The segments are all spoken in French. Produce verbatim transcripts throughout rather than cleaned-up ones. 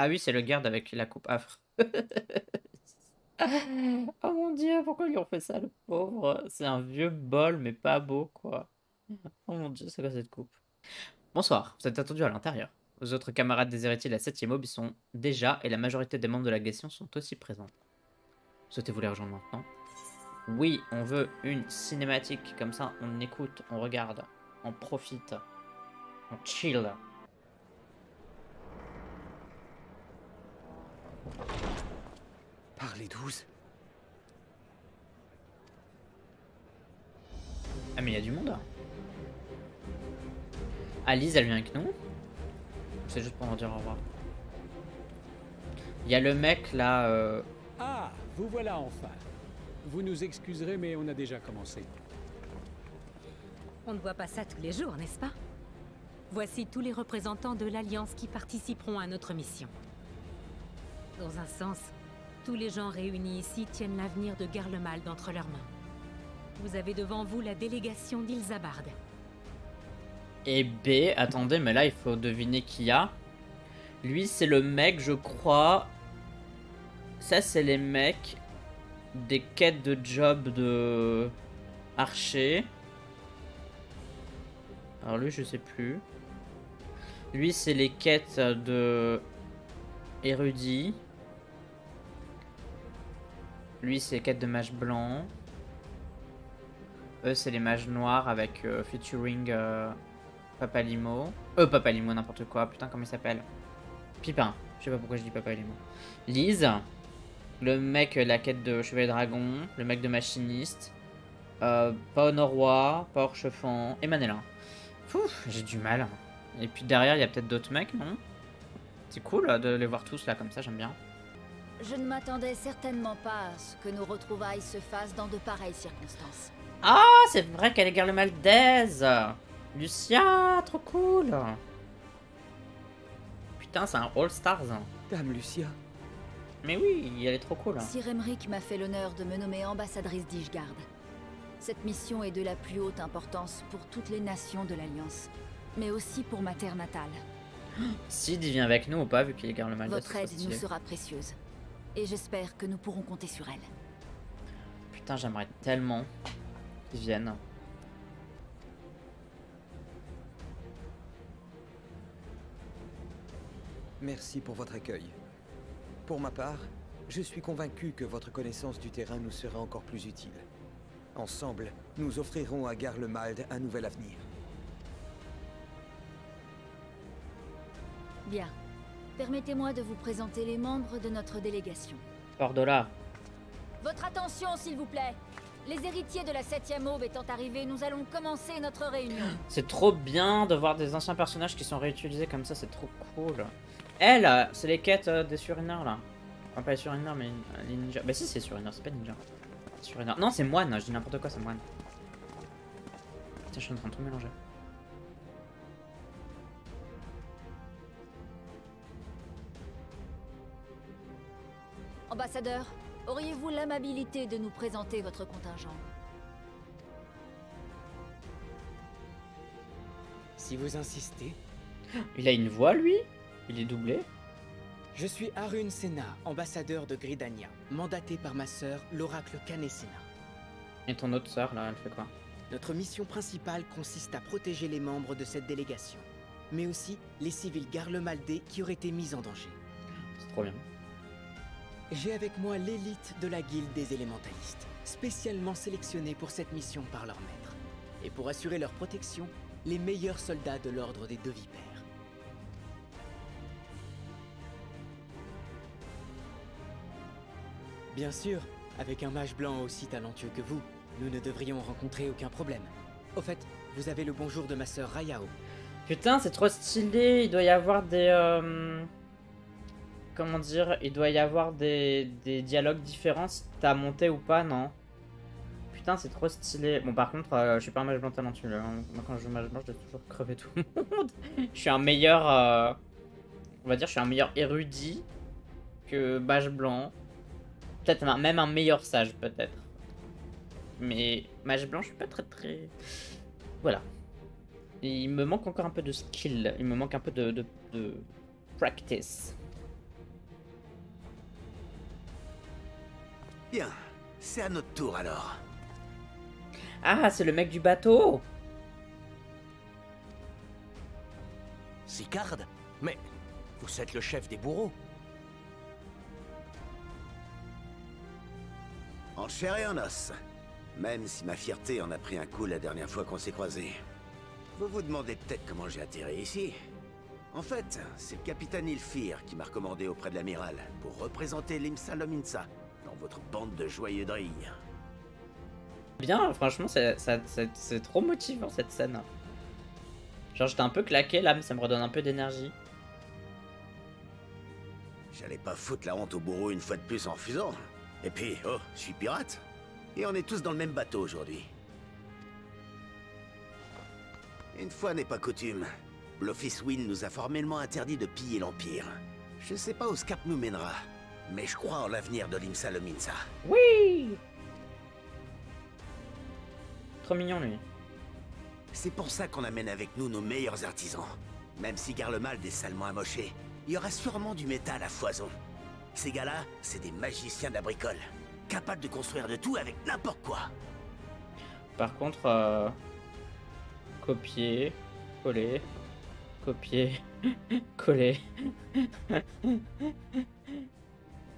Ah oui, c'est le garde avec la coupe afre. Oh mon dieu, pourquoi ils lui ont fait ça, le pauvre? C'est un vieux bol, mais pas beau, quoi. Oh mon dieu, c'est quoi cette coupe? Bonsoir, vous êtes attendus à l'intérieur. Vos autres camarades des héritiers de la septième aube y sont déjà, et la majorité des membres de la Glaciation sont aussi présents. Souhaitez-vous les rejoindre maintenant? Oui, on veut une cinématique, comme ça on écoute, on regarde, on profite, on chill. Par les douze. Ah mais il y a du monde. Alice, elle vient avec nous? C'est juste pour en dire au revoir. Il y a le mec là... Euh... Ah, vous voilà enfin. Vous nous excuserez, mais on a déjà commencé. On ne voit pas ça tous les jours, n'est-ce pas? Voici tous les représentants de l'Alliance qui participeront à notre mission. Dans un sens, tous les gens réunis ici tiennent l'avenir de Garlemald entre leurs mains. Vous avez devant vous la délégation d'Ilzabard. Et B, attendez, mais là il faut deviner qui y a. Lui, c'est le mec, je crois. Ça, c'est les mecs des quêtes de job de archer. Alors lui, je sais plus. Lui, c'est les quêtes de érudit. Lui, c'est les quêtes de mage blanc. Eux, c'est les mages noirs avec euh, featuring euh, Papa Limo. Euh, Papa Limo, n'importe quoi. Putain, comment il s'appelle? Pipin. Je sais pas pourquoi je dis Papa Limo. Lise. Le mec, la quête de Chevalier Dragon, le mec de Machiniste, euh, pas Honorois, pas Orchefant, et Manélin. J'ai du mal. Et puis derrière, il y a peut-être d'autres mecs, non? C'est cool de les voir tous là, comme ça, j'aime bien. Je ne m'attendais certainement pas à ce que nos retrouvailles se fassent dans de pareilles circonstances. Ah, c'est vrai qu'elle est Garlemaldaise. Lucia, trop cool. Putain, c'est un All Stars. Dame Lucia. Mais oui, elle est trop cool. Sir Aymeric m'a fait l'honneur de me nommer ambassadrice d'Ishgard. Cette mission est de la plus haute importance pour toutes les nations de l'Alliance, mais aussi pour ma terre natale. Cid vient avec nous ou pas, vu qu'il est Garlemald? Votre aide nous sera précieuse, et j'espère que nous pourrons compter sur elle. Putain, j'aimerais tellement qu'ils viennent. Merci pour votre accueil. Pour ma part, je suis convaincu que votre connaissance du terrain nous sera encore plus utile. Ensemble, nous offrirons à Garlemald un nouvel avenir. Bien. Permettez-moi de vous présenter les membres de notre délégation. Fordola. Votre attention, s'il vous plaît. Les héritiers de la septième aube étant arrivés, nous allons commencer notre réunion. C'est trop bien de voir des anciens personnages qui sont réutilisés comme ça, c'est trop cool. Elle, c'est les quêtes des Suriner là. Enfin, pas les Suriner, mais les ninjas. Bah si, c'est Suriner, c'est pas ninja. Suriner. Non, c'est moine, je dis n'importe quoi, c'est moine. Putain, je suis en train de tout mélanger. Ambassadeur, auriez-vous l'amabilité de nous présenter votre contingent? Si vous insistez. Il a une voix, lui? Il est doublé. Je suis Arun Senna, ambassadeur de Gridania, mandaté par ma sœur, l'oracle Kan-E-Senna. Et ton autre sœur, là, elle fait quoi? Notre mission principale consiste à protéger les membres de cette délégation, mais aussi les civils Garlemaldais qui auraient été mis en danger. C'est trop bien. J'ai avec moi l'élite de la guilde des élémentalistes, spécialement sélectionnée pour cette mission par leur maître. Et pour assurer leur protection, les meilleurs soldats de l'ordre des deux vipères. Bien sûr, avec un mage blanc aussi talentueux que vous, nous ne devrions rencontrer aucun problème. Au fait, vous avez le bonjour de ma sœur Raya-O. Putain, c'est trop stylé, il doit y avoir des... Euh... Comment dire, il doit y avoir des, des dialogues différents si t'as monté ou pas, non? Putain, c'est trop stylé. Bon, par contre, euh, je suis pas un mage blanc talentueux. Hein. Moi, quand je joue mage blanc, je dois toujours crever tout le monde. Je suis un meilleur... Euh... On va dire, je suis un meilleur érudit que mage blanc. Peut-être même un meilleur sage, peut-être. Mais mage blanc, je suis pas très très... Voilà. Il me manque encore un peu de skill. Il me manque un peu de, de, de practice. Bien, c'est à notre tour alors. Ah, c'est le mec du bateau. Sicard? Mais vous êtes le chef des bourreaux. En chair et en os. Même si ma fierté en a pris un coup la dernière fois qu'on s'est croisés. Vous vous demandez peut-être comment j'ai atterri ici. En fait, c'est le capitaine Ilfir qui m'a recommandé auprès de l'amiral pour représenter Limsa Lominsa dans votre bande de joyeux drilles. Bien, franchement, c'est trop motivant cette scène. Genre, j'étais un peu claqué là, mais ça me redonne un peu d'énergie. J'allais pas foutre la honte au bourreau une fois de plus en refusant. Et puis, oh, je suis pirate. Et on est tous dans le même bateau aujourd'hui. Une fois n'est pas coutume. L'Office Wynne nous a formellement interdit de piller l'Empire. Je sais pas où ce cap nous mènera, mais je crois en l'avenir de Limsa Lominsa. Oui! Trop mignon, lui. C'est pour ça qu'on amène avec nous nos meilleurs artisans. Même si Garlemald est salement amoché, il y aura sûrement du métal à foison. Ces gars-là, c'est des magiciens de la bricole, capables de construire de tout avec n'importe quoi. Par contre, euh... copier, coller, copier, coller.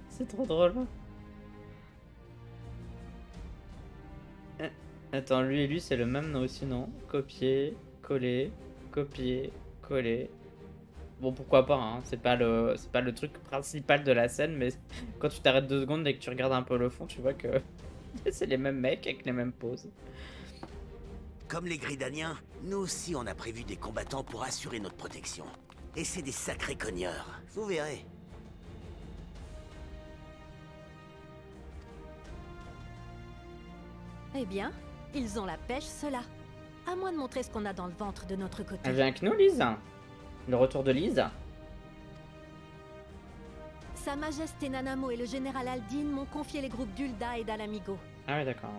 C'est trop drôle. Attends, lui et lui, c'est le même nom aussi, non? Copier, coller, copier, coller. Bon, pourquoi pas, hein. C'est pas le, c'est pas le truc principal de la scène, mais quand tu t'arrêtes deux secondes et que tu regardes un peu le fond, tu vois que c'est les mêmes mecs avec les mêmes poses. Comme les Gridaniens, nous aussi on a prévu des combattants pour assurer notre protection. Et c'est des sacrés cogneurs, vous verrez. Eh bien, ils ont la pêche, ceux-là. À moins de montrer ce qu'on a dans le ventre de notre côté. Elle vient avec nous, Lise. Le retour de Lise. Sa Majesté Nanamo et le général Aldine m'ont confié les groupes d'Ulda et d'Alamigo. Ah oui, d'accord.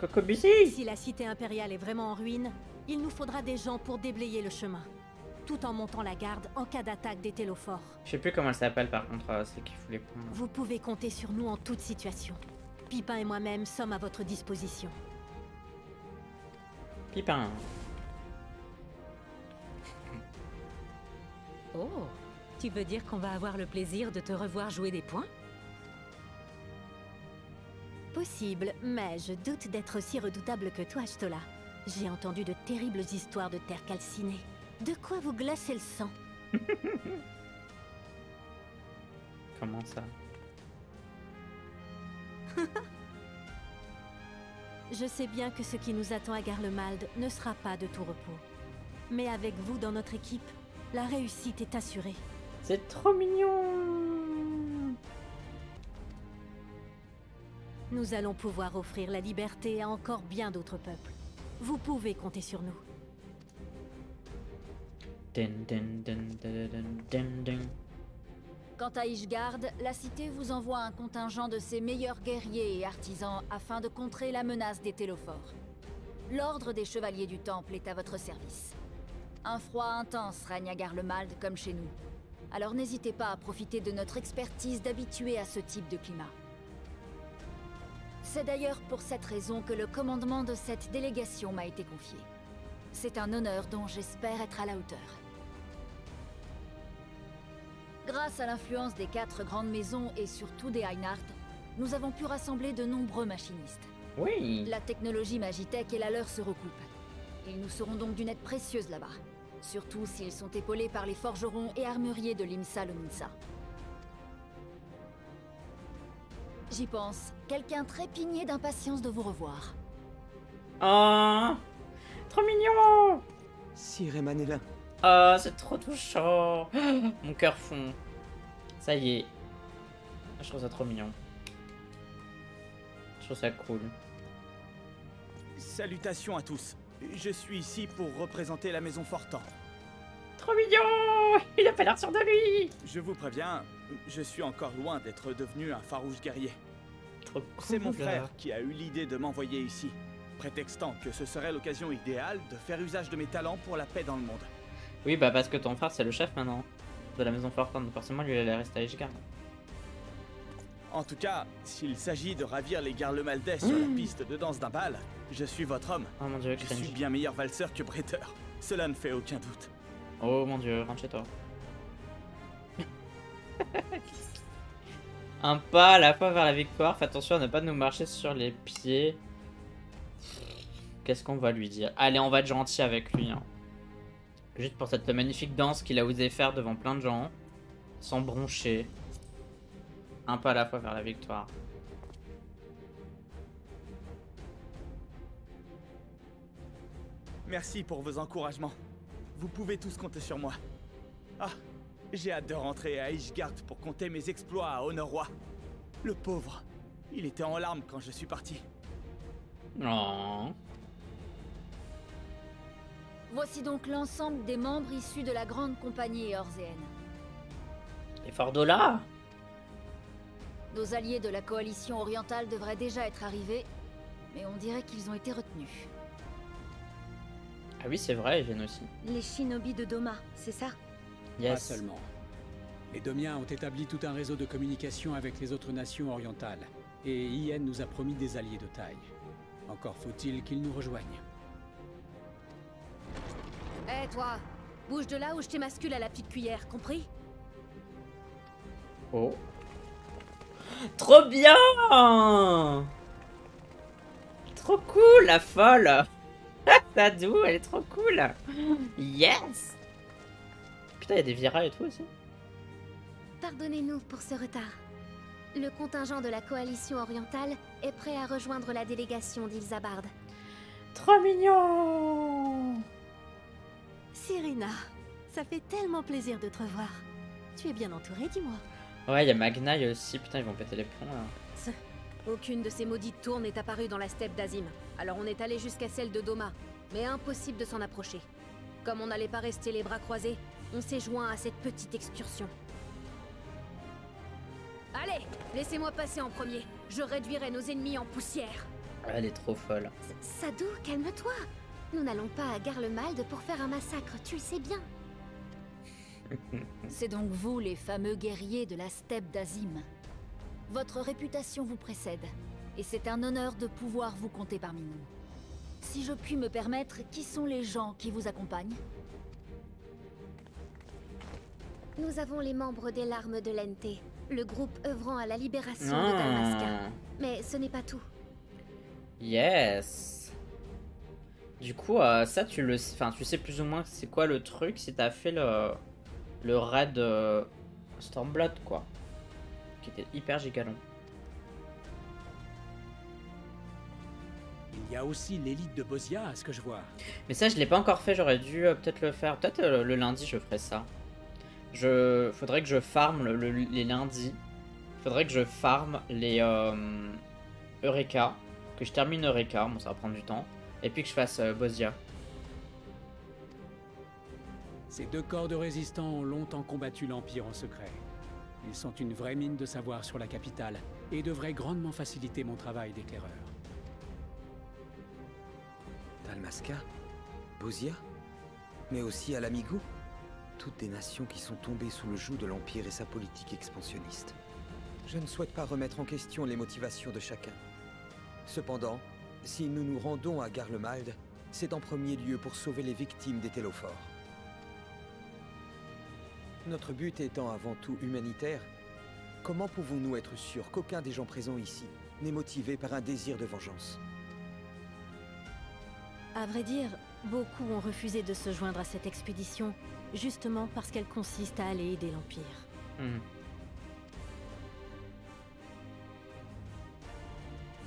Cocobusi! Si la cité impériale est vraiment en ruine, il nous faudra des gens pour déblayer le chemin. Tout en montant la garde en cas d'attaque des télophores. Je sais plus comment elle s'appelle par contre, c'est qu'il faut les prendre. Vous pouvez compter sur nous en toute situation. Pipin et moi-même sommes à votre disposition. Pipin. Oh, tu veux dire qu'on va avoir le plaisir de te revoir jouer des points? Possible, mais je doute d'être aussi redoutable que toi, Y'shtola. J'ai entendu de terribles histoires de terre calcinée. De quoi vous glacez le sang? Comment ça? Je sais bien que ce qui nous attend à Garlemald ne sera pas de tout repos. Mais avec vous dans notre équipe, la réussite est assurée. C'est trop mignon! Nous allons pouvoir offrir la liberté à encore bien d'autres peuples. Vous pouvez compter sur nous. Dun, dun, dun, dun, dun, dun, dun. Quant à Ishgard, la cité vous envoie un contingent de ses meilleurs guerriers et artisans afin de contrer la menace des télophores. L'ordre des chevaliers du temple est à votre service. Un froid intense règne à Garlemald comme chez nous. Alors n'hésitez pas à profiter de notre expertise d'habitués à ce type de climat. C'est d'ailleurs pour cette raison que le commandement de cette délégation m'a été confié. C'est un honneur dont j'espère être à la hauteur. Grâce à l'influence des quatre grandes maisons et surtout des Einhardt, nous avons pu rassembler de nombreux machinistes. Oui. La technologie Magitech et la leur se recoupent. Ils nous seront donc d'une aide précieuse là-bas. Surtout s'ils sont épaulés par les forgerons et armuriers de Limsa Lominsa. J'y pense, quelqu'un trépignait d'impatience de vous revoir. Ah. Oh. Trop mignon! Sir Eman est là. Ah, c'est trop touchant! Mon cœur fond. Ça y est. Je trouve ça trop mignon. Je trouve ça cool. Salutations à tous. Je suis ici pour représenter la maison Fortan. Trop mignon! Il a pas l'air sûr de lui! Je vous préviens, je suis encore loin d'être devenu un farouche guerrier. Trop C'est cool, mon gars. frère qui a eu l'idée de m'envoyer ici. Prétextant que ce serait l'occasion idéale de faire usage de mes talents pour la paix dans le monde. Oui, bah parce que ton frère c'est le chef maintenant de la maison Fortin, donc forcément lui il allait rester à Ishgard. En tout cas, s'il s'agit de ravir les Garlemaldais sur mmh. la piste de danse d'un bal, je suis votre homme. Oh mon dieu, je cringe. Suis bien meilleur valseur que bretteur. Cela ne fait aucun doute. Oh mon dieu, rentre chez toi. Un pas à la fois vers la victoire. Fais attention à ne pas nous marcher sur les pieds. Qu'est-ce qu'on va lui dire? Allez, on va être gentil avec lui. Hein. Juste pour cette magnifique danse qu'il a osé faire devant plein de gens. Sans broncher. Un pas à la fois vers la victoire. Merci pour vos encouragements. Vous pouvez tous compter sur moi. Ah, j'ai hâte de rentrer à Ishgard pour compter mes exploits à Honorois. Le pauvre, il était en larmes quand je suis parti. Oh. Voici donc l'ensemble des membres issus de la grande compagnie Orzeenne. Et Fordola? Nos alliés de la coalition orientale devraient déjà être arrivés, mais on dirait qu'ils ont été retenus. Ah oui, c'est vrai, ils viennent aussi. Les shinobi de Doma, c'est ça? Yes. Pas seulement. Les Domiens ont établi tout un réseau de communication avec les autres nations orientales, et Yen nous a promis des alliés de taille. Encore faut-il qu'ils nous rejoignent. Hé hey, toi, bouge de là ou je t'émascule à la petite cuillère, compris? Oh. Trop bien! Trop cool la folle! Sadu, elle est trop cool! Yes! Putain, il y a des viras et tout aussi. Pardonnez-nous pour ce retard. Le contingent de la coalition orientale est prêt à rejoindre la délégation d'Ilzabard. Trop mignon! Cirina, ça fait tellement plaisir de te revoir. Tu es bien entourée, dis-moi. Ouais, il y a Magnai aussi, putain, ils vont péter les plombs là. Aucune de ces maudites tours n'est apparue dans la steppe d'Azim, alors on est allé jusqu'à celle de Doma, mais impossible de s'en approcher. Comme on n'allait pas rester les bras croisés, on s'est joint à cette petite excursion. Allez, laissez-moi passer en premier, je réduirai nos ennemis en poussière. Elle est trop folle. Sadu, calme-toi. Nous n'allons pas à Garlemald pour faire un massacre, tu le sais bien. C'est donc vous, les fameux guerriers de la steppe d'Azim. Votre réputation vous précède, et c'est un honneur de pouvoir vous compter parmi nous. Si je puis me permettre, qui sont les gens qui vous accompagnent? Nous avons les membres des Larmes de l'Ente, le groupe œuvrant à la libération ah. de Damasca. Mais ce n'est pas tout. Yes. Du coup, euh, ça tu le sais, enfin tu sais plus ou moins c'est quoi le truc si t'as fait le, le raid euh, Stormblood quoi, qui était hyper gigalon. Il y a aussi l'élite de Bosia à ce que je vois. Mais ça je l'ai pas encore fait, j'aurais dû euh, peut-être le faire, peut-être euh, le lundi je ferai ça. Je faudrait que je farme le, le, les lundis, faudrait que je farme les euh, Eureka, que je termine Eureka, bon ça va prendre du temps. Et puis que je fasse euh, Bosia. Ces deux corps de résistants ont longtemps combattu l'Empire en secret. Ils sont une vraie mine de savoir sur la capitale et devraient grandement faciliter mon travail d'éclaireur. Dalmasca, Bosia, mais aussi Alamigo, toutes des nations qui sont tombées sous le joug de l'Empire et sa politique expansionniste. Je ne souhaite pas remettre en question les motivations de chacun. Cependant, si nous nous rendons à Garlemald, c'est en premier lieu pour sauver les victimes des Télophores. Notre but étant avant tout humanitaire, comment pouvons-nous être sûrs qu'aucun des gens présents ici n'est motivé par un désir de vengeance? À vrai dire, beaucoup ont refusé de se joindre à cette expédition, justement parce qu'elle consiste à aller aider l'Empire. Mmh.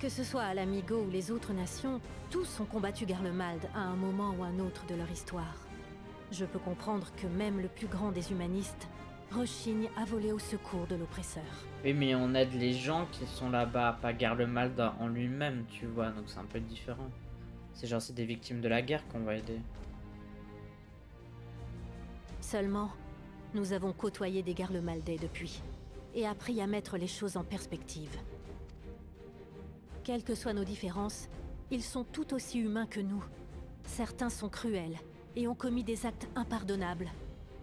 Que ce soit Alamigo ou les autres nations, tous ont combattu Garlemald à un moment ou un autre de leur histoire. Je peux comprendre que même le plus grand des humanistes rechigne à voler au secours de l'oppresseur. Oui, mais on aide les gens qui sont là-bas, pas Garlemald en lui-même, tu vois, donc c'est un peu différent. C'est genre, c'est des victimes de la guerre qu'on va aider. Seulement, nous avons côtoyé des Garlemaldais depuis, et appris à mettre les choses en perspective. Quelles que soient nos différences, ils sont tout aussi humains que nous. Certains sont cruels et ont commis des actes impardonnables.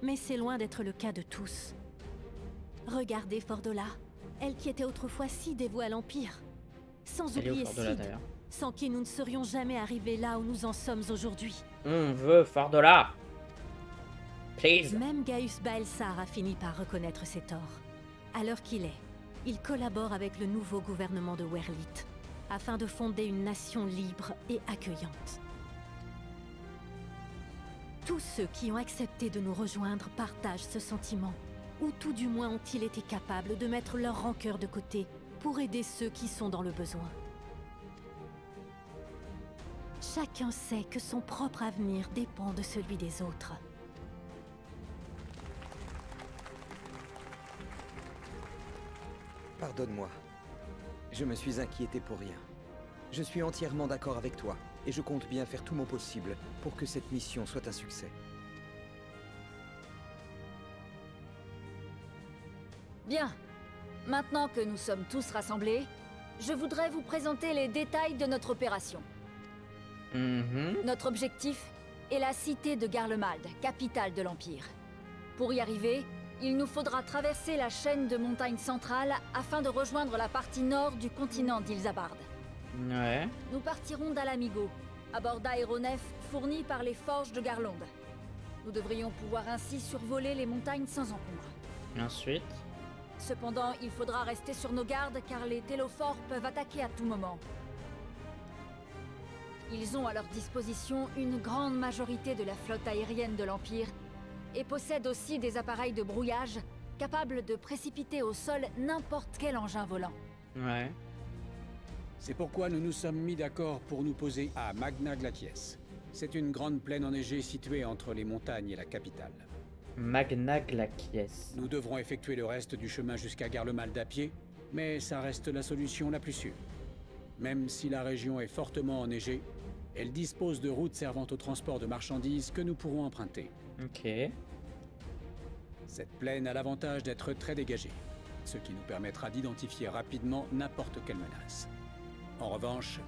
Mais c'est loin d'être le cas de tous. Regardez Fordola, elle qui était autrefois si dévouée à l'Empire. Sans elle oublier Cid, sans qui nous ne serions jamais arrivés là où nous en sommes aujourd'hui. On veut Fordola. Please. Même Gaius Baelsar a fini par reconnaître ses torts. À l'heure qu'il est, il collabore avec le nouveau gouvernement de Werlyt, afin de fonder une nation libre et accueillante. Tous ceux qui ont accepté de nous rejoindre partagent ce sentiment, ou tout du moins ont-ils été capables de mettre leur rancœur de côté pour aider ceux qui sont dans le besoin. Chacun sait que son propre avenir dépend de celui des autres. Pardonne-moi. Je me suis inquiété pour rien. Je suis entièrement d'accord avec toi. Et je compte bien faire tout mon possible pour que cette mission soit un succès. Bien. Maintenant que nous sommes tous rassemblés, je voudrais vous présenter les détails de notre opération. Mm-hmm. Notre objectif est la cité de Garlemald, capitale de l'Empire. Pour y arriver, il nous faudra traverser la chaîne de montagnes centrales afin de rejoindre la partie nord du continent d'Ilzabard. Ouais. Nous partirons d'Alamigo, à bord d'aéronefs fournis par les forges de Garland. Nous devrions pouvoir ainsi survoler les montagnes sans encombre. Ensuite. Cependant, il faudra rester sur nos gardes car les télophores peuvent attaquer à tout moment. Ils ont à leur disposition une grande majorité de la flotte aérienne de l'Empire et possèdent aussi des appareils de brouillage capables de précipiter au sol n'importe quel engin volant. Ouais. C'est pourquoi nous nous sommes mis d'accord pour nous poser à Magna Glacies. C'est une grande plaine enneigée située entre les montagnes et la capitale. Magna Glacies. Nous devrons effectuer le reste du chemin jusqu'à Garlemald à pied, mais ça reste la solution la plus sûre. Même si la région est fortement enneigée, elle dispose de routes servant au transport de marchandises que nous pourrons emprunter. Ok. Cette plaine a l'avantage d'être très dégagée, ce qui nous permettra d'identifier rapidement n'importe quelle menace. En revanche,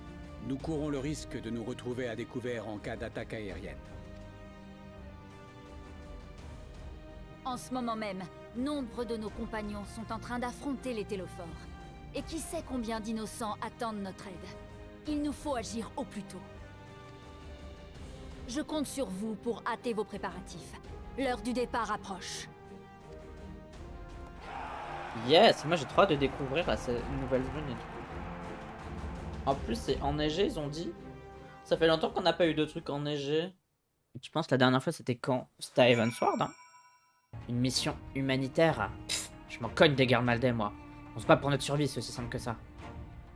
nous courons le risque de nous retrouver à découvert en cas d'attaque aérienne. En ce moment même, nombre de nos compagnons sont en train d'affronter les télophores. Et qui sait combien d'innocents attendent notre aide. Il nous faut agir au plus tôt. Je compte sur vous pour hâter vos préparatifs. L'heure du départ approche. Yes, moi j'ai trop hâte de découvrir là, cette nouvelle zone et tout. En plus, c'est enneigé, ils ont dit. Ça fait longtemps qu'on n'a pas eu de trucs enneigés. Je pense que la dernière fois, c'était quand? C'était à Evansward, hein. Une mission humanitaire. Pff, je m'en cogne des Garlemaldais, moi. On se bat pour notre survie, c'est aussi simple que ça.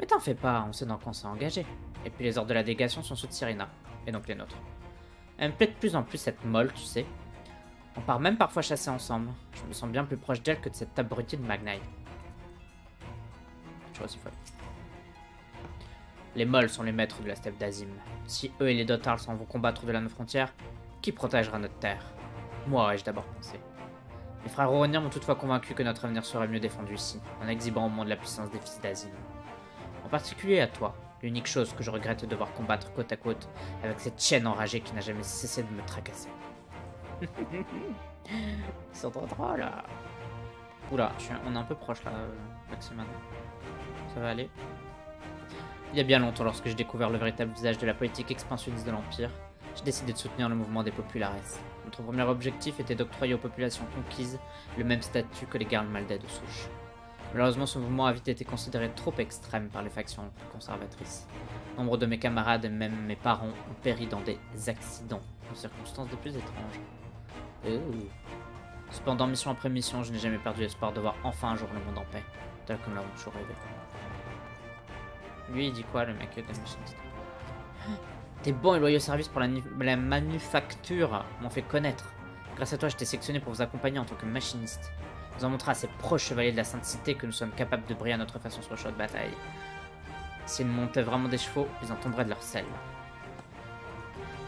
Mais t'en fais pas, on sait dans quoi on s'est engagé. Et puis les ordres de la délégation sont ceux de Cirina. Et donc les nôtres. Elle me plaît de plus en plus, cette molle, tu sais. On part même parfois chasser ensemble. Je me sens bien plus proche d'elle que de cette abrutie de Magnai. Tu vois, c'est folle. Les molles sont les maîtres de la steppe d'Azim. Si eux et les Dotharl s'en vont combattre de la nos frontières, qui protégera notre terre? Moi, ai-je d'abord pensé. Les frères Rourenir m'ont toutefois convaincu que notre avenir serait mieux défendu ici, en exhibant au monde la puissance des fils d'Azim. En particulier à toi, l'unique chose que je regrette est de devoir combattre côte à côte avec cette chienne enragée qui n'a jamais cessé de me tracasser. Ils sont trop drôles là. Oula, je suis un... on est un peu proche là, Maxima. Ça va aller. Il y a bien longtemps, lorsque j'ai découvert le véritable visage de la politique expansionniste de l'Empire, j'ai décidé de soutenir le mouvement des Populares. Notre premier objectif était d'octroyer aux populations conquises le même statut que les Garlemaldais de souche. Malheureusement, ce mouvement a vite été considéré trop extrême par les factions conservatrices. Nombre de mes camarades et même mes parents ont péri dans des accidents, aux circonstances des plus étranges. Ooh. Cependant, mission après mission, je n'ai jamais perdu l'espoir de voir enfin un jour le monde en paix, tel que nous l'avons toujours rêvé. Lui, il dit quoi, le mec de la machine? Tes bons et loyaux services pour la, la manufacture m'ont fait connaître. Grâce à toi, j'étais sélectionné pour vous accompagner en tant que machiniste. Nous en montrons à ces proches chevaliers de la Sainte Cité que nous sommes capables de briller à notre façon sur le champ de bataille. S'ils montaient vraiment des chevaux, ils en tomberaient de leur selle.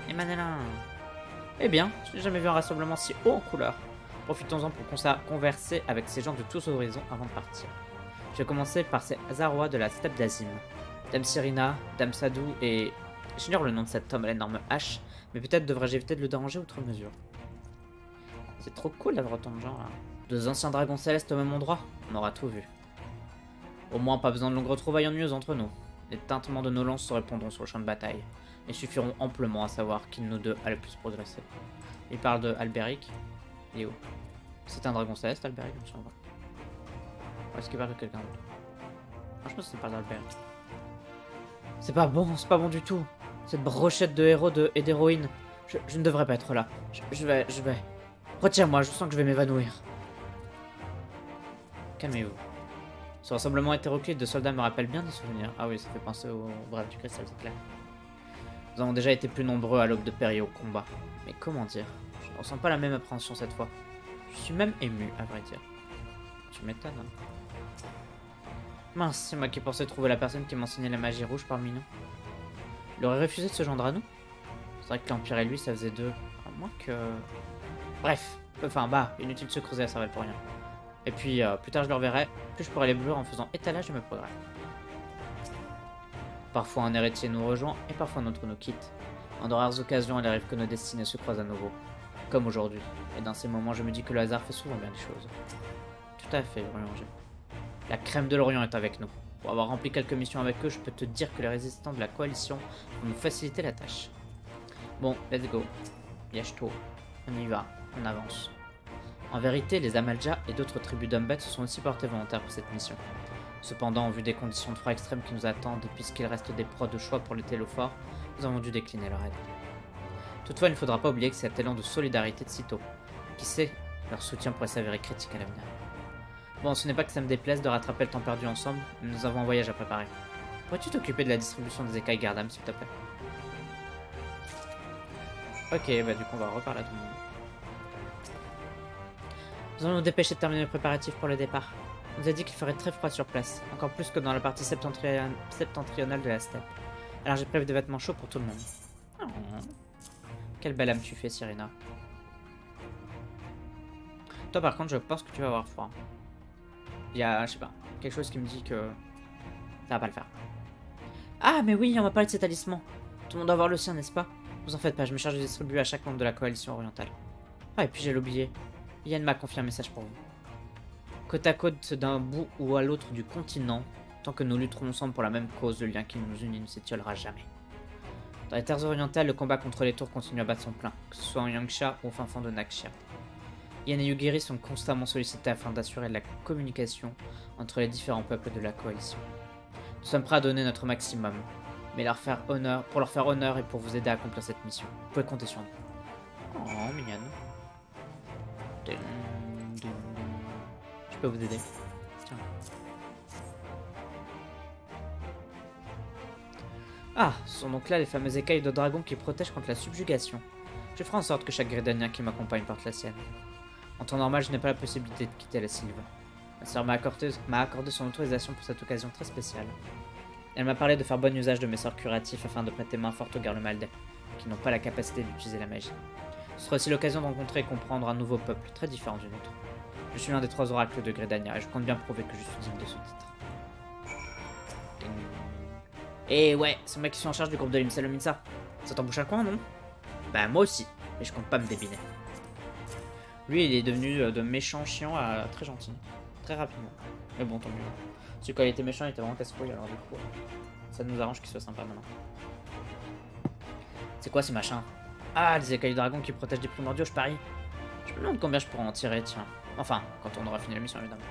Et Manelin. Eh bien, je n'ai jamais vu un rassemblement si haut en couleur. Profitons-en pour converser avec ces gens de tous horizons avant de partir. Je vais commencer par ces Azarois de la steppe d'Azim. Dame Cirina, Dame Sadu et... J'ignore le nom de cet homme à l'énorme hache, mais peut-être devrais-je éviter de le déranger outre mesure. C'est trop cool d'avoir autant de gens là. Deux anciens dragons célestes au même endroit, on aura tout vu. Au moins pas besoin de longues retrouvailles ennuyeuses entre nous. Les tintements de nos lances se répondront sur le champ de bataille, et suffiront amplement à savoir qui de nous deux a le plus progressé. Il parle de Alberic. Il est où? C'est un dragon céleste, Alberic, je me Ou est-ce qu'il parle de quelqu'un d'autre? Je pense que c'est pas d'Alberic. C'est pas bon, c'est pas bon du tout. Cette brochette de héros de, et d'héroïnes. Je, je ne devrais pas être là. Je, je vais, je vais. Retiens-moi, je sens que je vais m'évanouir. Calmez-vous. Ce rassemblement hétéroclite de soldats me rappelle bien des souvenirs. Ah oui, ça fait penser au brave du cristal, c'est clair. Nous avons déjà été plus nombreux à l'aube de péril au combat. Mais comment dire? Je ne ressens pas la même appréhension cette fois. Je suis même ému, à vrai dire. Tu m'étonnes, hein. Mince, c'est moi qui pensais trouver la personne qui m'enseignait la magie rouge parmi nous. Il aurait refusé de se joindre à nous? C'est vrai que l'Empire et lui, ça faisait deux. À moins que... Bref, enfin bah, inutile de se creuser à cervelle pour rien. Et puis, euh, plus tard je le reverrai, plus je pourrai les bleuer en faisant étalage de mes progrès. Parfois un héritier nous rejoint, et parfois un autre nous quitte. En de rares occasions, il arrive que nos destinées se croisent à nouveau. Comme aujourd'hui. Et dans ces moments, je me dis que le hasard fait souvent bien les choses. Tout à fait, Lorient. La crème de Lorient est avec nous. Pour avoir rempli quelques missions avec eux, je peux te dire que les résistants de la coalition vont nous faciliter la tâche. Bon, let's go. Y'shtola. On y va. On avance. En vérité, les Amalja et d'autres tribus d'hommes bêtes se sont aussi portés volontaires pour cette mission. Cependant, en vue des conditions de froid extrêmes qui nous attendent, et puisqu'il reste des proies de choix pour les Télophores, nous avons dû décliner leur aide. Toutefois, il ne faudra pas oublier que c'est cet élan de solidarité de sitôt. Qui sait, leur soutien pourrait s'avérer critique à l'avenir. Bon, ce n'est pas que ça me déplaise de rattraper le temps perdu ensemble, mais nous avons un voyage à préparer. Pourrais-tu t'occuper de la distribution des écailles gardames, s'il te plaît? Ok, bah du coup, on va reparler à tout le monde. Nous allons nous dépêcher de terminer les préparatifs pour le départ. On nous a dit qu'il ferait très froid sur place, encore plus que dans la partie septentrion... septentrionale de la steppe. Alors j'ai prévu des vêtements chauds pour tout le monde. Oh. Quelle belle âme tu fais, Cirina. Toi par contre, je pense que tu vas avoir froid. Il y a, je sais pas, quelque chose qui me dit que ça va pas le faire. Ah mais oui, on va parler de ces talismans. Tout le monde doit avoir le sien, n'est-ce pas? Vous en faites pas, je me charge de distribuer à chaque membre de la coalition orientale. Ah et puis j'ai l'oublié. Yan m'a confié un message pour vous. Côte à côte d'un bout ou à l'autre du continent, tant que nous lutterons ensemble pour la même cause, le lien qui nous unit ne s'étiolera jamais. Dans les terres orientales, le combat contre les tours continue à battre son plein, que ce soit en Yangsha ou au fin fond de Naxia. Yan et Yugiri sont constamment sollicités afin d'assurer la communication entre les différents peuples de la coalition. Nous sommes prêts à donner notre maximum, mais leur faire honneur, pour leur faire honneur et pour vous aider à accomplir cette mission. Vous pouvez compter sur nous. Oh, mignonne. Je peux vous aider. Tiens. Ah, ce sont donc là les fameuses écailles de dragon qui protègent contre la subjugation. Je ferai en sorte que chaque Gridania qui m'accompagne porte la sienne. En temps normal, je n'ai pas la possibilité de quitter la Sylve. Ma sœur m'a accordé, m'a accordé son autorisation pour cette occasion très spéciale. Elle m'a parlé de faire bon usage de mes sorts curatifs afin de prêter main forte aux Garlemald, qui n'ont pas la capacité d'utiliser la magie. Ce sera aussi l'occasion de rencontrer et comprendre un nouveau peuple, très différent du nôtre. Je suis l'un des trois oracles de Gridania et je compte bien prouver que je suis digne de ce titre. Et ouais, c'est moi qui suis en charge du groupe de Limsa Lominsa. Ça t'embouche un coin, non? Bah moi aussi, mais je compte pas me débiner. Lui, il est devenu de méchant chiant à très gentil, très rapidement. Mais bon, tant mieux. Parce que quand il était méchant, il était vraiment casse-couille, alors du coup, ça nous arrange qu'il soit sympa maintenant. C'est quoi ces machins? Ah, les écailles de dragon qui protègent des primordiaux, je parie. Je me demande combien je pourrais en tirer, tiens. Enfin, quand on aura fini la mission, évidemment.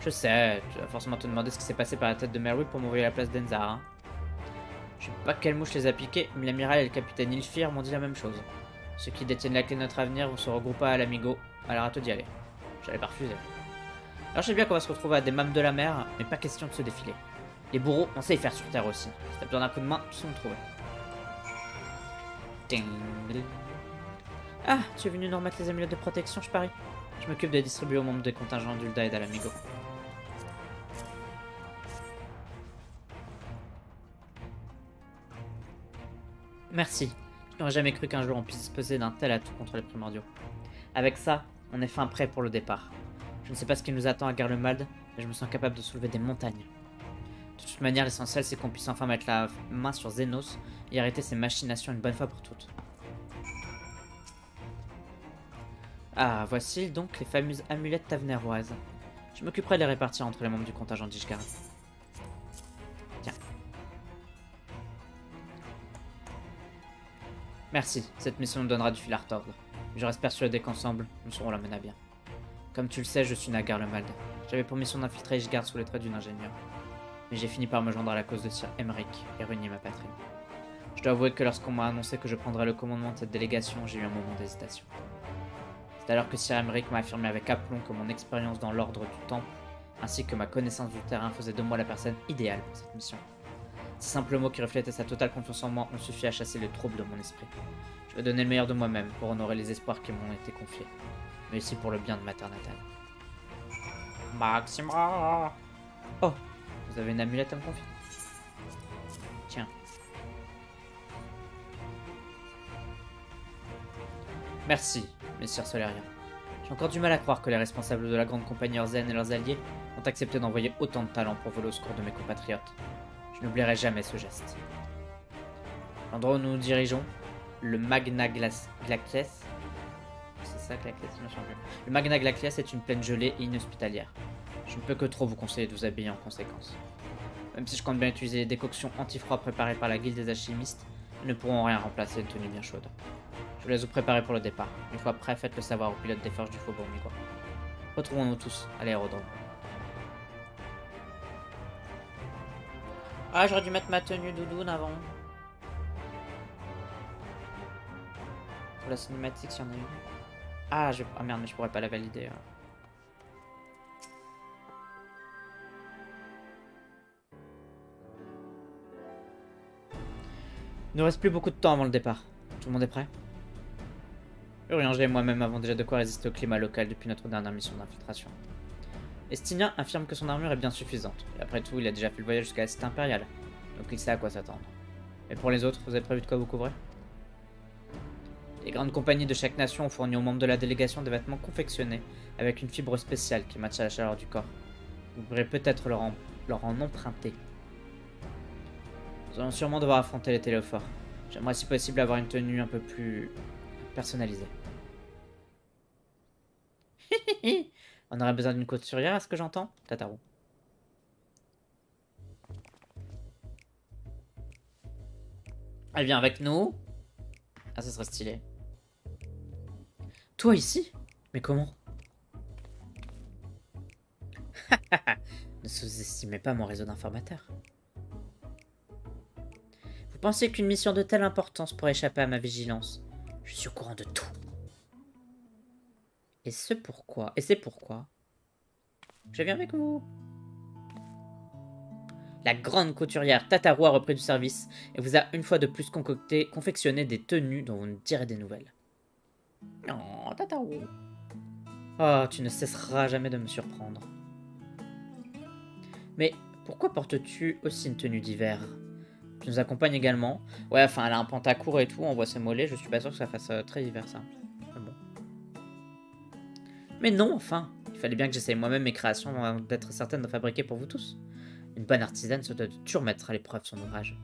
Je sais, tu vas forcément te demander ce qui s'est passé par la tête de Merwig pour m'envoyer à la place d'Enzar. Hein. Je sais pas quelle mouche les a piqués, mais l'amiral et le capitaine Ilfir m'ont dit la même chose. Ceux qui détiennent la clé de notre avenir vont se regrouper à Alamigo, alors à toi d'y aller. J'allais pas refuser. Alors je sais bien qu'on va se retrouver à des mâmes de la mer, mais pas question de se défiler. Les bourreaux, on sait y faire sur terre aussi. Si t'as besoin d'un coup de main, tu sais où me trouver. Ah, tu es venu nous remettre les amulettes de protection, je parie. Je m'occupe de distribuer aux membres des contingents d'Ulda et d'Alamigo. Merci. Je n'aurais jamais cru qu'un jour on puisse disposer d'un tel atout contre les primordiaux. Avec ça, on est fin prêt pour le départ. Je ne sais pas ce qui nous attend à Garlemald, mais je me sens capable de soulever des montagnes. De toute manière, l'essentiel c'est qu'on puisse enfin mettre la main sur Xenos et arrêter ces machinations une bonne fois pour toutes. Ah, voici donc les fameuses amulettes taveneroises. Je Je m'occuperai de les répartir entre les membres du contingent d'Ishgard. Tiens. Merci, cette mission nous donnera du fil à retordre. Je reste persuadé qu'ensemble, nous saurons la mener à bien. Comme tu le sais, je suis né à Garlemald. J'avais pour mission d'infiltrer Ishgard sous les traits d'une ingénieure. Mais j'ai fini par me joindre à la cause de Sir Aymeric et renier ma patrie. Je dois avouer que lorsqu'on m'a annoncé que je prendrais le commandement de cette délégation, j'ai eu un moment d'hésitation. C'est alors que Sir Aymeric m'a affirmé avec aplomb que mon expérience dans l'ordre du temple, ainsi que ma connaissance du terrain, faisaient de moi la personne idéale pour cette mission. Ces simples mots qui reflétaient sa totale confiance en moi ont suffi à chasser les troubles de mon esprit. Je vais donner le meilleur de moi-même pour honorer les espoirs qui m'ont été confiés, mais aussi pour le bien de ma terre natale. Maxima! Oh! Vous avez une amulette à me confier? Tiens. Merci, messire Solérien. J'ai encore du mal à croire que les responsables de la Grande Compagnie Orzen et leurs alliés ont accepté d'envoyer autant de talents pour voler au secours de mes compatriotes. Je n'oublierai jamais ce geste. L'endroit où nous nous dirigeons, le Magna Glacies. C'est ça, Glacies, machin. Le Magna Glacies est une plaine gelée et inhospitalière. Je ne peux que trop vous conseiller de vous habiller en conséquence. Même si je compte bien utiliser les décoctions anti-froid préparées par la guilde des alchimistes, elles ne pourront rien remplacer une tenue bien chaude. Je vous laisse vous préparer pour le départ. Une fois prêt, faites le savoir aux pilotes des forges du Faubourg Migois. Retrouvons-nous tous à l'aérodrome. Ah, j'aurais dû mettre ma tenue doudoune avant. Pour la cinématique, s'il y en a une. Ah, je... ah merde, mais je pourrais pas la valider. Hein. Il ne reste plus beaucoup de temps avant le départ. Tout le monde est prêt? Lorient et moi-même avons déjà de quoi résister au climat local depuis notre dernière mission d'infiltration. Estinien affirme que son armure est bien suffisante, et après tout, il a déjà fait le voyage jusqu'à la cité impériale, donc il sait à quoi s'attendre. Et pour les autres, vous avez prévu de quoi vous couvrir? Les grandes compagnies de chaque nation ont fourni aux membres de la délégation des vêtements confectionnés avec une fibre spéciale qui matche à la chaleur du corps. Vous pourrez peut-être leur en, leur en emprunter. Nous allons sûrement devoir affronter les téléphores. J'aimerais si possible avoir une tenue un peu plus personnalisée. On aurait besoin d'une couturière, à ce que j'entends, Tataru. Elle vient avec nous. Ah, ça serait stylé. Toi ici? Mais comment? Ne sous-estimez pas mon réseau d'informateurs. Vous pensez qu'une mission de telle importance pourrait échapper à ma vigilance? Je suis au courant de tout. Et c'est pourquoi... Et c'est pourquoi... Je viens avec vous. La grande couturière Tataru a repris du service et vous a une fois de plus concocté, confectionné des tenues dont vous nous direz des nouvelles. Oh, Tataru. Oh, tu ne cesseras jamais de me surprendre. Mais pourquoi portes-tu aussi une tenue d'hiver? Tu nous accompagnes également. Ouais, enfin, elle a un pantacourt et tout, on voit ses mollets, je suis pas sûr que ça fasse euh, très divers, ça. Mais bon. Mais non, enfin, il fallait bien que j'essaye moi-même mes créations avant d'être certaine de fabriquer pour vous tous. Une bonne artisane se doit de toujours mettre à l'épreuve son ouvrage.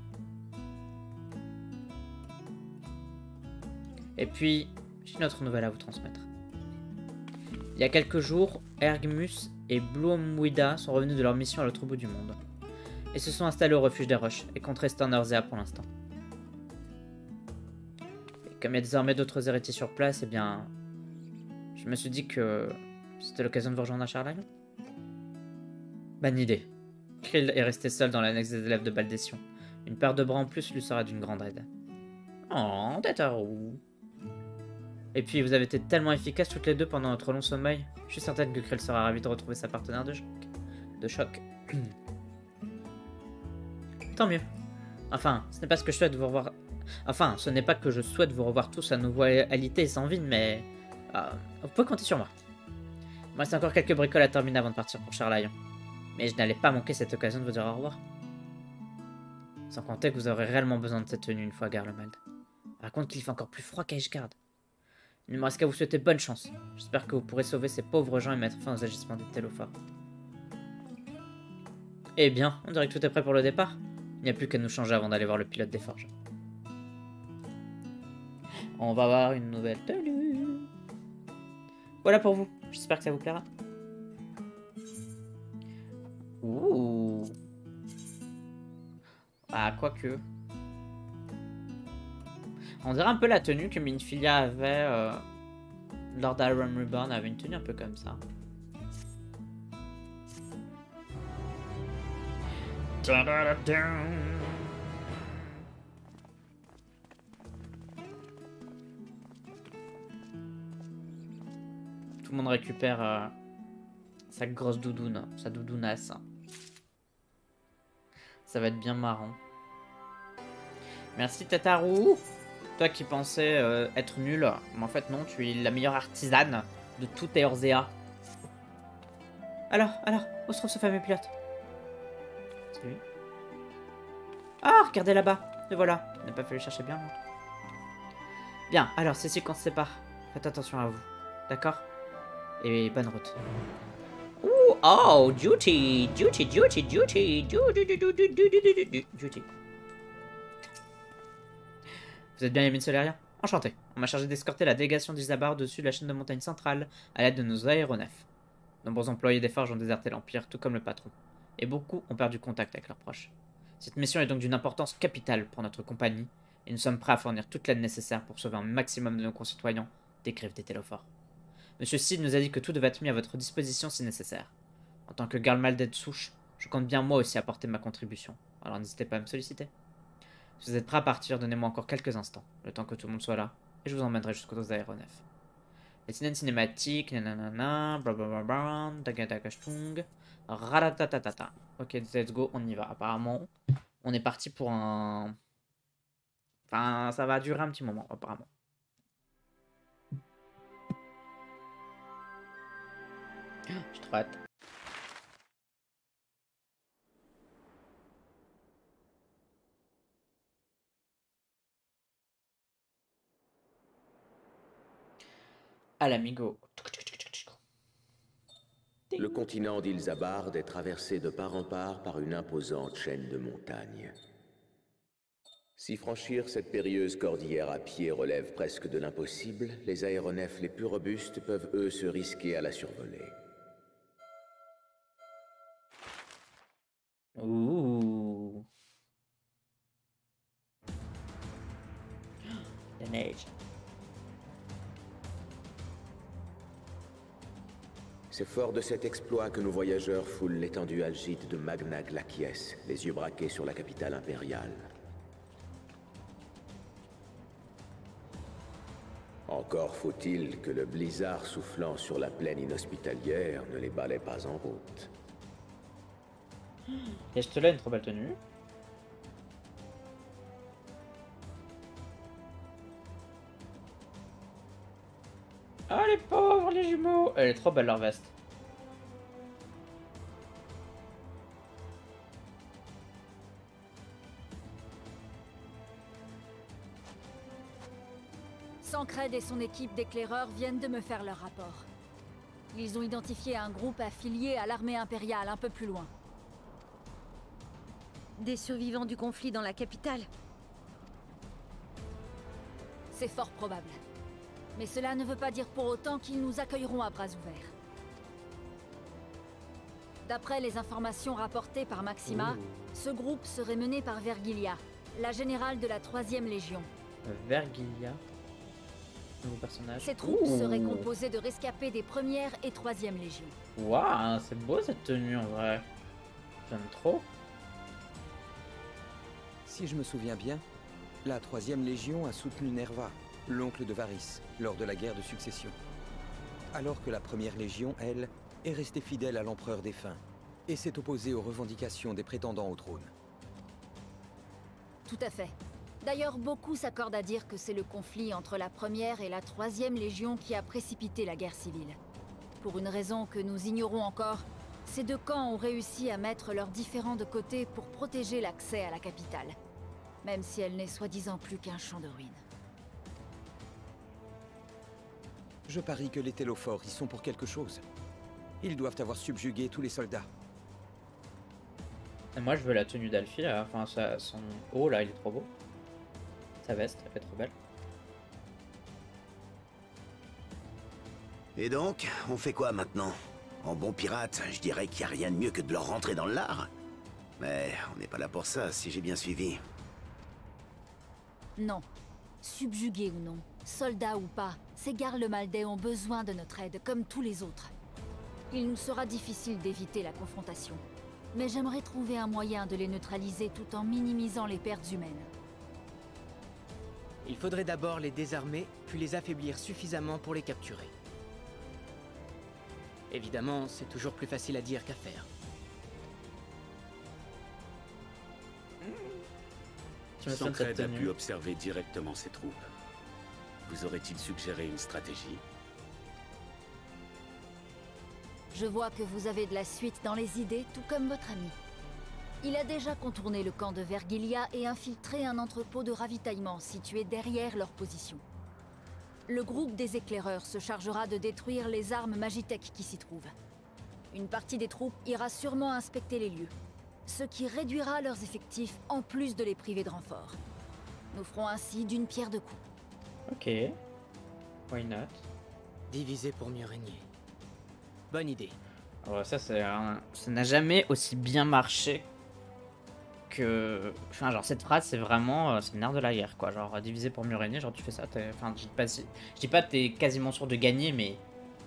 Et puis, j'ai une autre nouvelle à vous transmettre. Il y a quelques jours, Ergmus et Blomwida sont revenus de leur mission à l'autre bout du monde. Et se sont installés au refuge des roches, et comptent rester en Orzea pour l'instant. Comme il y a désormais d'autres héritiers sur place, eh bien... je me suis dit que... c'était l'occasion de vous rejoindre à Charlagne. Bonne idée. Krile est resté seul dans l'annexe des élèves de Baldession. Une paire de bras en plus lui sera d'une grande aide. Oh, Tataru. Et puis, vous avez été tellement efficaces toutes les deux pendant notre long sommeil. Je suis certaine que Krile sera ravie de retrouver sa partenaire de choc. De choc. Tant mieux. Enfin, ce n'est pas ce que je souhaite vous revoir... Enfin, ce n'est pas que je souhaite vous revoir tous à nouveau alité et sans vide, mais... Euh, vous pouvez compter sur moi. Il me reste encore quelques bricoles à terminer avant de partir pour Charlayon. Mais je n'allais pas manquer cette occasion de vous dire au revoir. Sans compter que vous aurez réellement besoin de cette tenue une fois à Garlemald. Par contre, il fait encore plus froid qu'à Ishgard. Il ne me reste qu'à vous souhaiter bonne chance. J'espère que vous pourrez sauver ces pauvres gens et mettre fin aux agissements des téléphores. Eh bien, on dirait que tout est prêt pour le départ. Il n'y a plus qu'à nous changer avant d'aller voir le pilote des forges. On va avoir une nouvelle tenue. Voilà pour vous. J'espère que ça vous plaira. Ouh. Ah, quoique. On dirait un peu la tenue que Minfilia avait euh, lors d'Iron Reborn, avait une tenue un peu comme ça. Tout le monde récupère euh, sa grosse doudoune, sa doudounasse. Ça va être bien marrant. Merci Tataru. Toi qui pensais euh, être nul, mais en fait non, tu es la meilleure artisane de toute Eorzea. Alors, alors, où se trouve ce fameux pilote? C'est lui. Ah, regardez là-bas, le voilà. On n'a pas fallu chercher bien. Bien, alors c'est ici qu'on se sépare. Faites attention à vous, d'accord? Et bonne route. Ouh, oh, duty, duty, duty, duty, duty, duty, duty, duty. Vous êtes bien les mines solariens? Enchanté. On m'a chargé d'escorter la délégation d'Isabar au-dessus de la chaîne de montagne centrale à l'aide de nos aéronefs. De nombreux employés des forges ont déserté l'Empire, tout comme le patron. Et beaucoup ont perdu contact avec leurs proches. Cette mission est donc d'une importance capitale pour notre compagnie, et nous sommes prêts à fournir toute l'aide nécessaire pour sauver un maximum de nos concitoyens des griffes des Télophores. Monsieur Cid nous a dit que tout devait être mis à votre disposition si nécessaire. En tant que Garlemald de souche, je compte bien moi aussi apporter ma contribution, alors n'hésitez pas à me solliciter. Si vous êtes prêts à partir, donnez-moi encore quelques instants, le temps que tout le monde soit là, et je vous emmènerai jusqu'aux aéronefs. Les scènes cinématiques, nanana, blablabla, dagadagashtung, ratatatata. Ok, let's go, on y va. Apparemment, on est parti pour un... Enfin, ça va durer un petit moment, apparemment. J'ai trop hâte. Alamigo. Le continent d'Ilzabard est traversé de part en part par une imposante chaîne de montagnes. Si franchir cette périlleuse cordillère à pied relève presque de l'impossible, les aéronefs les plus robustes peuvent eux se risquer à la survoler. Ouh. La neige. C'est fort de cet exploit que nos voyageurs foulent l'étendue algide de Magna Glacies, les yeux braqués sur la capitale impériale. Encore faut-il que le blizzard soufflant sur la plaine inhospitalière ne les balaie pas en route. Y'shtola a une trop belle tenue. Ah les pauvres, les jumeaux! Elle est trop belle leur veste. Sancred et son équipe d'éclaireurs viennent de me faire leur rapport. Ils ont identifié un groupe affilié à l'armée impériale un peu plus loin. Des survivants du conflit dans la capitale? C'est fort probable. Mais cela ne veut pas dire pour autant qu'ils nous accueilleront à bras ouverts. D'après les informations rapportées par Maxima, Ouh. ce groupe serait mené par Vergilia, la générale de la troisième Légion. Vergilia, nouveau personnage. Ces troupes Ouh. seraient composées de rescapés des première et troisième Légion. Waouh, c'est beau cette tenue en vrai. J'aime trop. Si je me souviens bien, la troisième Légion a soutenu Nerva, l'oncle de Varys, lors de la guerre de succession. Alors que la première Légion, elle, est restée fidèle à l'empereur défunt et s'est opposée aux revendications des prétendants au trône. Tout à fait. D'ailleurs, beaucoup s'accordent à dire que c'est le conflit entre la première et la troisième Légion qui a précipité la guerre civile. Pour une raison que nous ignorons encore, ces deux camps ont réussi à mettre leurs différends de côté pour protéger l'accès à la capitale, même si elle n'est soi-disant plus qu'un champ de ruines. Je parie que les Télophores y sont pour quelque chose. Ils doivent avoir subjugué tous les soldats. Et moi je veux la tenue d'Alfie là, enfin ça, son haut là il est trop beau. Sa veste elle est trop belle. Et donc, on fait quoi maintenant? En bon pirate, je dirais qu'il n'y a rien de mieux que de leur rentrer dans le lard. Mais on n'est pas là pour ça, si j'ai bien suivi. Non. Subjugués ou non, soldats ou pas, ces Garlemaldais ont besoin de notre aide, comme tous les autres. Il nous sera difficile d'éviter la confrontation. Mais j'aimerais trouver un moyen de les neutraliser tout en minimisant les pertes humaines. Il faudrait d'abord les désarmer, puis les affaiblir suffisamment pour les capturer. Évidemment, c'est toujours plus facile à dire qu'à faire. Sancred a pu observer directement ses troupes. Vous aurait-il suggéré une stratégie? Je vois que vous avez de la suite dans les idées, tout comme votre ami. Il a déjà contourné le camp de Vergilia et infiltré un entrepôt de ravitaillement situé derrière leur position. Le groupe des éclaireurs se chargera de détruire les armes magitech qui s'y trouvent. Une partie des troupes ira sûrement inspecter les lieux, ce qui réduira leurs effectifs en plus de les priver de renfort. Nous ferons ainsi d'une pierre deux coups. Ok. Why not? Diviser pour mieux régner. Bonne idée. Alors ça, un... ça n'a jamais aussi bien marché que... Enfin, genre, cette phrase, c'est vraiment... C'est le nerf de la guerre, quoi. Genre, diviser pour mieux régner, genre, tu fais ça, enfin, je dis pas si... Je dis pas que t'es quasiment sûr de gagner, mais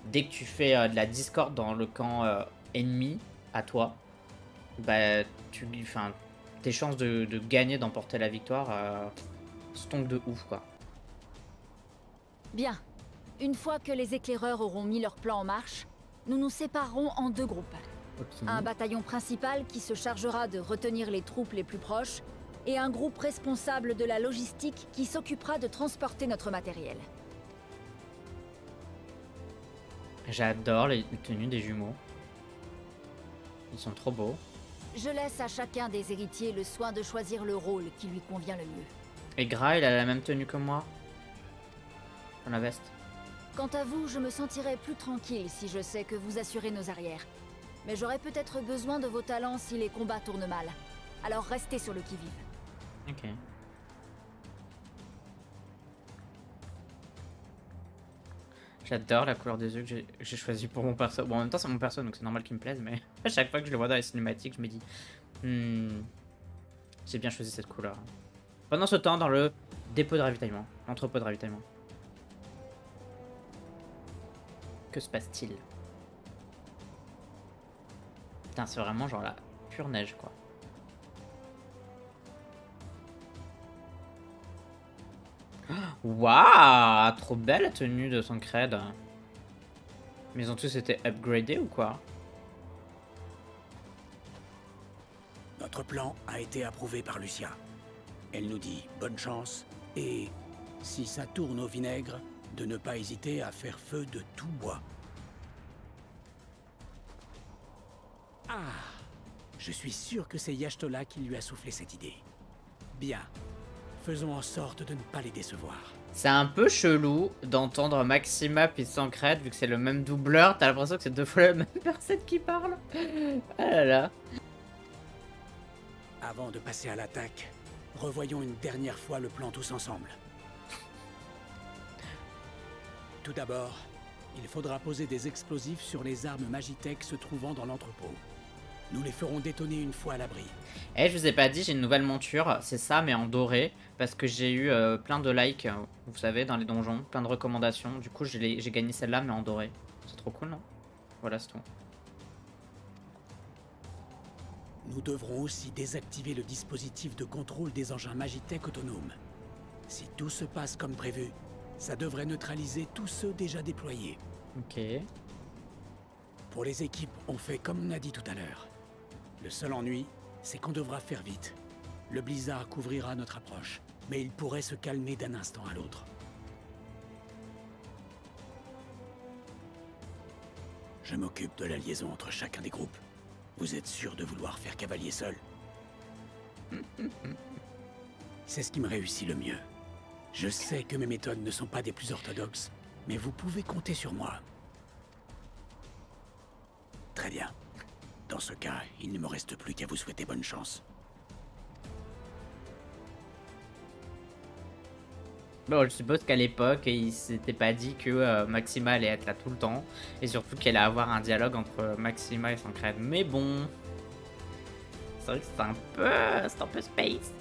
dès que tu fais euh, de la discorde dans le camp euh, ennemi, à toi... Bah, tu, enfin, tes chances de, de gagner, d'emporter la victoire, euh, stompent de ouf, quoi. Bien. Une fois que les éclaireurs auront mis leur plan en marche, nous nous séparerons en deux groupes. Okay. Un bataillon principal qui se chargera de retenir les troupes les plus proches, et un groupe responsable de la logistique qui s'occupera de transporter notre matériel. J'adore les tenues des jumeaux. Ils sont trop beaux. Je laisse à chacun des héritiers le soin de choisir le rôle qui lui convient le mieux. Et Gras, il a la même tenue que moi. Dans la veste. Quant à vous, je me sentirais plus tranquille si je sais que vous assurez nos arrières. Mais j'aurais peut-être besoin de vos talents si les combats tournent mal. Alors restez sur le qui-vive. Ok. J'adore la couleur des yeux que j'ai choisi pour mon perso. Bon, en même temps, c'est mon perso, donc c'est normal qu'il me plaise, mais à chaque fois que je le vois dans les cinématiques, je me dis... Hmm, j'ai bien choisi cette couleur. Pendant ce temps, dans le dépôt de ravitaillement, l'entrepôt de ravitaillement. Que se passe-t-il? Putain, c'est vraiment genre la pure neige, quoi. Waouh, trop belle la tenue de Sancred. Mais ils ont tous été upgradés ou quoi? Notre plan a été approuvé par Lucia. Elle nous dit bonne chance et, si ça tourne au vinaigre, de ne pas hésiter à faire feu de tout bois. Ah, je suis sûr que c'est Y'shtola qui lui a soufflé cette idée. Bien. Faisons en sorte de ne pas les décevoir. C'est un peu chelou d'entendre Maxima puis Sancred, vu que c'est le même doubleur. T'as l'impression que c'est deux fois la même personne qui parle. Ah là là. Avant de passer à l'attaque, revoyons une dernière fois le plan tous ensemble. Tout d'abord, il faudra poser des explosifs sur les armes magitech se trouvant dans l'entrepôt. Nous les ferons détonner une fois à l'abri. Eh, hey, je vous ai pas dit, j'ai une nouvelle monture, c'est ça, mais en doré, parce que j'ai eu euh, plein de likes, vous savez, dans les donjons, plein de recommandations. Du coup, j'ai gagné celle-là, mais en doré. C'est trop cool, non? Voilà, c'est tout. Nous devrons aussi désactiver le dispositif de contrôle des engins magitech autonomes. Si tout se passe comme prévu, ça devrait neutraliser tous ceux déjà déployés. Ok. Pour les équipes, on fait comme on a dit tout à l'heure. Le seul ennui, c'est qu'on devra faire vite. Le blizzard couvrira notre approche, mais il pourrait se calmer d'un instant à l'autre. Je m'occupe de la liaison entre chacun des groupes. Vous êtes sûr de vouloir faire cavalier seul? C'est ce qui me réussit le mieux. Je sais que mes méthodes ne sont pas des plus orthodoxes, mais vous pouvez compter sur moi. Très bien. Dans ce cas, il ne me reste plus qu'à vous souhaiter bonne chance. Bon, je suppose qu'à l'époque, il s'était pas dit que euh, Maxima allait être là tout le temps. Et surtout qu'elle allait avoir un dialogue entre Maxima et Sancred. Mais bon... C'est vrai que c'est un peu... c'est un peu space.